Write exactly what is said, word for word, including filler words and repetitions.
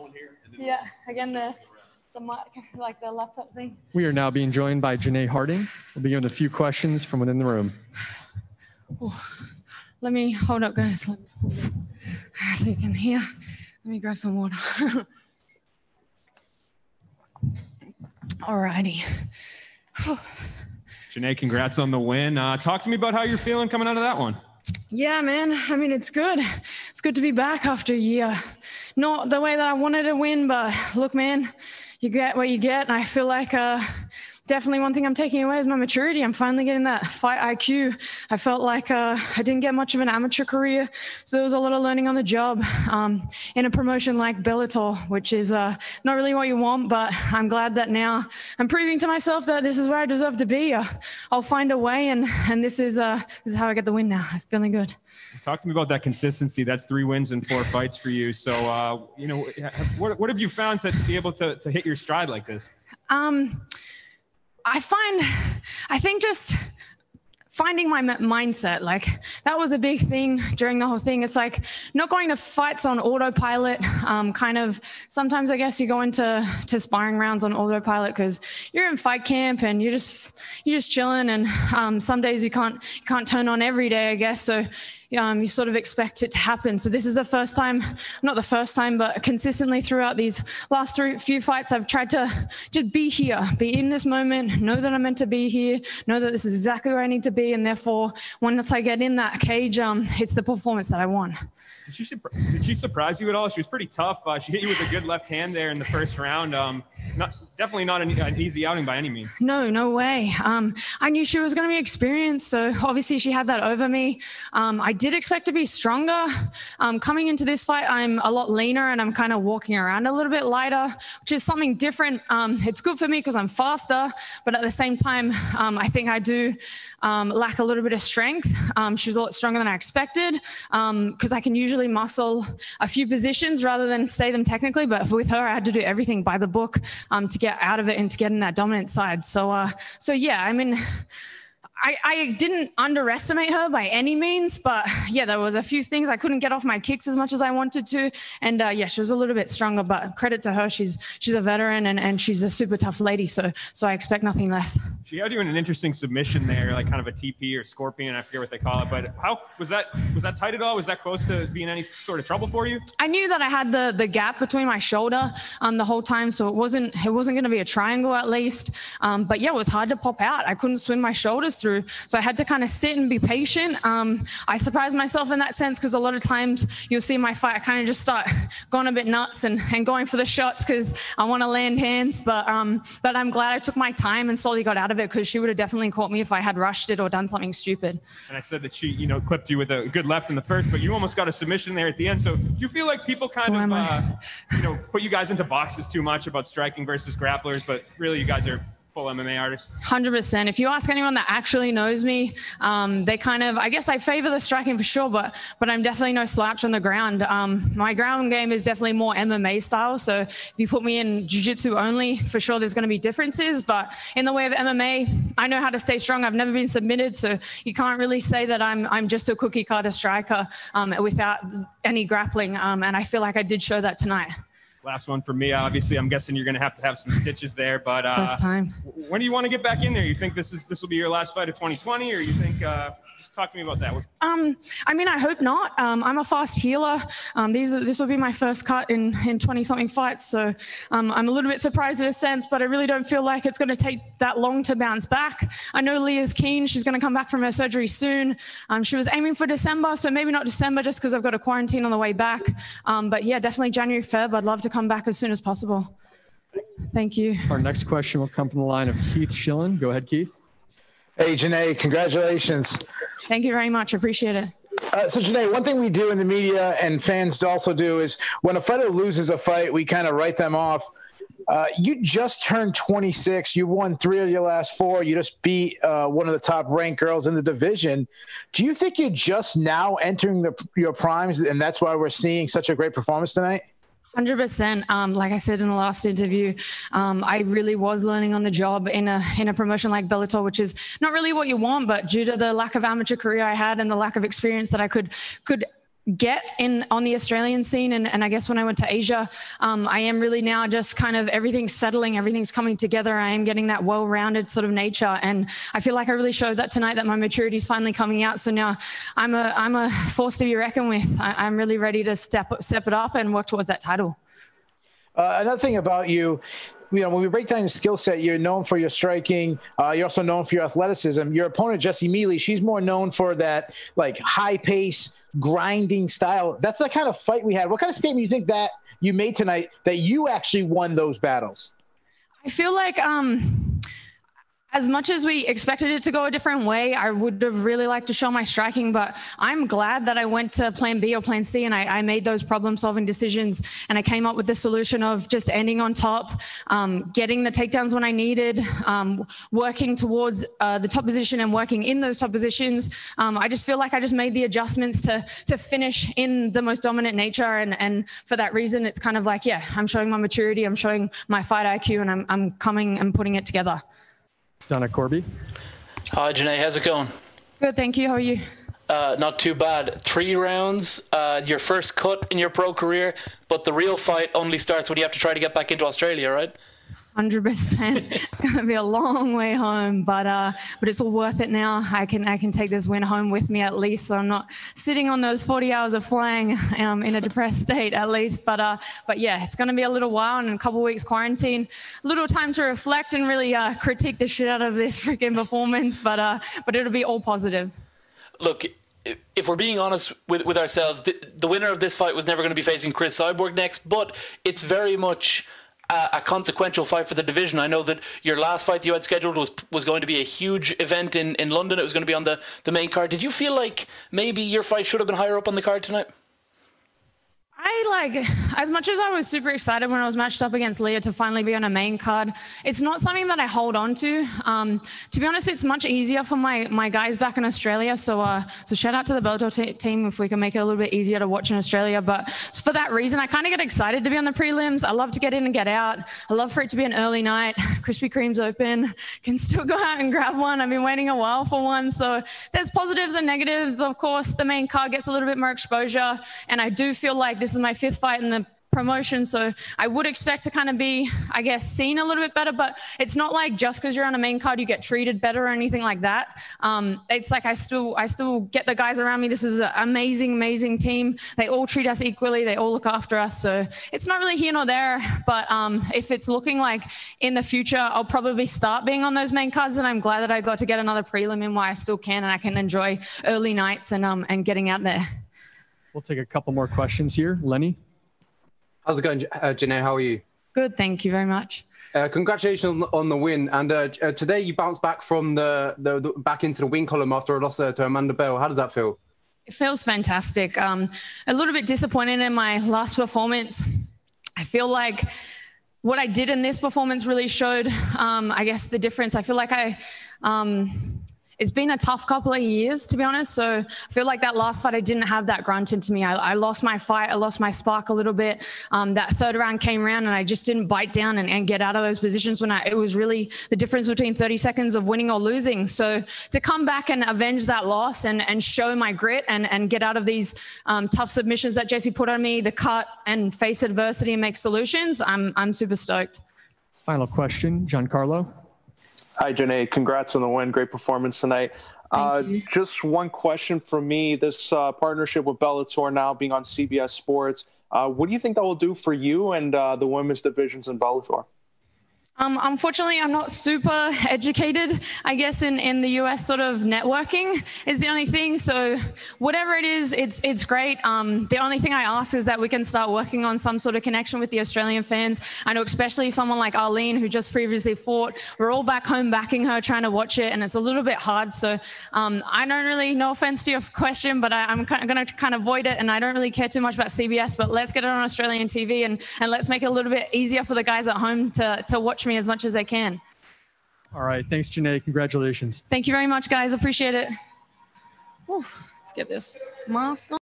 going here. And then yeah, we'll again, the, the, the like the laptop thing. We are now being joined by Janay Harding. We'll be given a few questions from within the room. Oh, let me hold up, guys, let me hold up so you can hear. Let me grab some water. Alrighty. Janay, congrats on the win. Uh, talk to me about how you're feeling coming out of that one. Yeah, man. I mean, it's good. It's good to be back after a year. Not the way that I wanted to win, but look, man, you get what you get. And I feel like uh, definitely one thing I'm taking away is my maturity. I'm finally getting that fight I Q. I felt like uh, I didn't get much of an amateur career, so there was a lot of learning on the job um, in a promotion like Bellator, which is uh, not really what you want, but I'm glad that now I'm proving to myself that this is where I deserve to be. Uh, I'll find a way, and, and this is uh, this is how I get the win now. It's feeling good. Talk to me about that consistency. That's three wins and four fights for you. So, uh, you know, what, what have you found to, to be able to, to hit your stride like this? Um, I find, I think just finding my mindset, like that was a big thing during the whole thing. It's like not going to fights on autopilot, um, kind of sometimes I guess you go into to sparring rounds on autopilot because you're in fight camp and you're just, you're just chilling. And um, some days you can't, you can't turn on every day, I guess. So Um, you sort of expect it to happen. So this is the first time, not the first time, but consistently throughout these last three, few fights, I've tried to just be here, be in this moment, know that I'm meant to be here, know that this is exactly where I need to be. And therefore, once I get in that cage, um, it's the performance that I want. Did she, did she surprise you at all? She was pretty tough. Uh, she hit you with a good left hand there in the first round. Um, not, definitely not an, an easy outing by any means. No, no way. Um, I knew she was going to be experienced. So obviously she had that over me. Um, I did expect to be stronger. Um, coming into this fight, I'm a lot leaner and I'm kind of walking around a little bit lighter, which is something different. Um, it's good for me because I'm faster, but at the same time, um, I think I do um, lack a little bit of strength. Um, she was a lot stronger than I expected because um, I can usually muscle a few positions rather than stay them technically, but with her, I had to do everything by the book um, to get out of it and to get in that dominant side. So, uh, so yeah, I mean, I, I didn't underestimate her by any means, but yeah, there was a few things. I couldn't get off my kicks as much as I wanted to. And uh, yeah, she was a little bit stronger, but credit to her. She's she's a veteran and, and she's a super tough lady. So so I expect nothing less. She had you in an interesting submission there, like kind of a T P or scorpion. I forget what they call it, but how was that? Was that tight at all? Was that close to being any sort of trouble for you? I knew that I had the, the gap between my shoulder um, the whole time. So it wasn't, it wasn't going to be a triangle at least. Um, but yeah, it was hard to pop out. I couldn't swing my shoulders through. So I had to kind of sit and be patient. Um, I surprised myself in that sense because a lot of times you'll see my fight, I kind of just start going a bit nuts and, and going for the shots because I want to land hands. But um, but I'm glad I took my time and slowly got out of it because she would have definitely caught me if I had rushed it or done something stupid. And I said that she, you know, clipped you with a good left in the first, but you almost got a submission there at the end. So do you feel like people kind Why of, uh, you know, put you guys into boxes too much about striking versus grapplers, but really you guys are full M M A artist? one hundred percent. If you ask anyone that actually knows me, um, they kind of, I guess I favor the striking for sure, but but I'm definitely no slouch on the ground. Um, my ground game is definitely more M M A style. So if you put me in jiu-jitsu only, for sure there's going to be differences. But in the way of M M A, I know how to stay strong. I've never been submitted, so you can't really say that I'm I'm just a cookie cutter striker um, without any grappling. Um, and I feel like I did show that tonight. Last one for me. Obviously, I'm guessing you're going to have to have some stitches there. But uh, first time. When do you want to get back in there? You think this is this will be your last fight of twenty twenty, or you think? Uh, just talk to me about that. Um, I mean, I hope not. Um, I'm a fast healer. Um, these are, this will be my first cut in in twenty something fights, so um, I'm a little bit surprised in a sense. But I really don't feel like it's going to take that long to bounce back. I know Leah's keen. She's going to come back from her surgery soon. Um, she was aiming for December, so maybe not December, just because I've got a quarantine on the way back. Um, but yeah, definitely January, Feb. I'd love to come back as soon as possible. Thank you. Our next question will come from the line of Keith Schillen. Go ahead, Keith. Hey, Janay, congratulations. Thank you very much. Appreciate it. Uh, so, Janay, one thing we do in the media and fans also do is when a fighter loses a fight, we kind of write them off. Uh, you just turned twenty-six. You've won three of your last four. You just beat uh, one of the top-ranked girls in the division. Do you think you're just now entering the, your primes, and that's why we're seeing such a great performance tonight? one hundred percent. Um, like I said in the last interview, um, I really was learning on the job in a in a promotion like Bellator, which is not really what you want, but due to the lack of amateur career I had and the lack of experience that I could could get in on the Australian scene. And, and I guess when I went to Asia, um, I am really now just kind of everything's settling, everything's coming together. I am getting that well-rounded sort of nature. And I feel like I really showed that tonight, that my maturity is finally coming out. So now I'm a, I'm a force to be reckoned with. I, I'm really ready to step, step it up and work towards that title. Uh, another thing about you, you know, when we break down your skill set, you're known for your striking. Uh, you're also known for your athleticism. Your opponent, Jesse Mealy, she's more known for that, like, high-pace, grinding style. That's the kind of fight we had. What kind of statement do you think that you made tonight that you actually won those battles? I feel like... um as much as we expected it to go a different way, I would have really liked to show my striking, but I'm glad that I went to plan B or plan C and I, I made those problem solving decisions. And I came up with the solution of just ending on top, um, getting the takedowns when I needed, um, working towards uh, the top position and working in those top positions. Um, I just feel like I just made the adjustments to, to finish in the most dominant nature. And, and for that reason, it's kind of like, yeah, I'm showing my maturity, I'm showing my fight I Q, and I'm, I'm coming and putting it together. Donna Corby. Hi, Janay. How's it going? Good, thank you. How are you? Uh, not too bad. Three rounds, uh, your first cut in your pro career, but the real fight only starts when you have to try to get back into Australia, right? one hundred percent. It's going to be a long way home, but uh, but it's all worth it now. I can I can take this win home with me at least, so I'm not sitting on those forty hours of flying um, in a depressed state at least. But uh, but yeah, it's going to be a little while and a couple of weeks quarantine, little time to reflect and really uh, critique the shit out of this freaking performance. But uh, but it'll be all positive. Look, if we're being honest with with ourselves, the, the winner of this fight was never going to be facing Chris Cyborg next, but it's very much a consequential fight for the division. I know that your last fight that you had scheduled was was going to be a huge event in, in London. It was going to be on the, the main card. Did you feel like maybe your fight should have been higher up on the card tonight? I like, as much as I was super excited when I was matched up against Leah to finally be on a main card, it's not something that I hold on to. Um, to be honest, it's much easier for my, my guys back in Australia. So uh, so shout out to the Bellator t team if we can make it a little bit easier to watch in Australia. But for that reason, I kind of get excited to be on the prelims. I love to get in and get out. I love for it to be an early night. Krispy Kreme's open. Can still go out and grab one. I've been waiting a while for one. So there's positives and negatives. Of course, the main card gets a little bit more exposure. And I do feel like this This is my fifth fight in the promotion, so I would expect to kind of be, I guess, seen a little bit better, but it's not like just because you're on a main card, you get treated better or anything like that. Um, it's like I still I still get the guys around me. This is an amazing, amazing team. They all treat us equally. They all look after us, so it's not really here nor there, but um, if it's looking like in the future, I'll probably start being on those main cards, and I'm glad that I got to get another prelim in while I still can, and I can enjoy early nights and, um, and getting out there. We'll take a couple more questions here. Lenny. How's it going, uh, Janay? How are you? Good, thank you very much. Uh, congratulations on the win. And uh, uh, today you bounced back from the, the, the back into the win column after a loss uh, to Amanda Bell. How does that feel? It feels fantastic. Um, a little bit disappointed in my last performance. I feel like what I did in this performance really showed, um, I guess, the difference. I feel like I... Um, It's been a tough couple of years, to be honest. So I feel like that last fight, I didn't have that grunt into me. I, I lost my fight. I lost my spark a little bit. Um, that third round came around and I just didn't bite down and, and get out of those positions when I, it was really the difference between thirty seconds of winning or losing. So to come back and avenge that loss and, and show my grit and, and get out of these um, tough submissions that Jesse put on me, the cut, and face adversity and make solutions, I'm, I'm super stoked. Final question, Giancarlo. Hi, Janay. Congrats on the win. Great performance tonight. Uh, just one question from me. This uh, partnership with Bellator now being on C B S Sports, uh, what do you think that will do for you and uh, the women's divisions in Bellator? Um, unfortunately, I'm not super educated, I guess, in, in the U S sort of networking is the only thing. So whatever it is, it's it's great. Um, the only thing I ask is that we can start working on some sort of connection with the Australian fans. I know especially someone like Arlene, who just previously fought, we're all back home backing her, trying to watch it, and it's a little bit hard. So um, I don't really, no offense to your question, but I, I'm going to kind of avoid it, and I don't really care too much about C B S, but let's get it on Australian T V, and, and let's make it a little bit easier for the guys at home to, to watch me as much as I can. All right. Thanks, Janay. Congratulations. Thank you very much, guys. Appreciate it. Oof, let's get this mask on.